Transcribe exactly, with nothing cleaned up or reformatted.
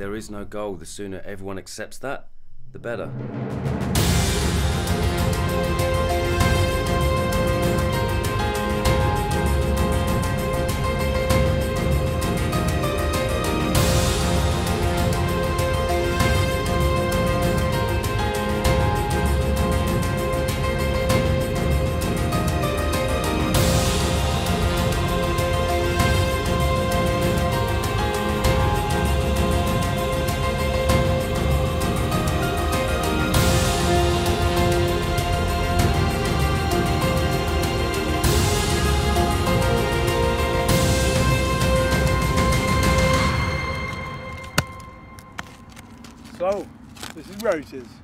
There is no goal. The sooner everyone accepts that, the better. So, this is Rose's.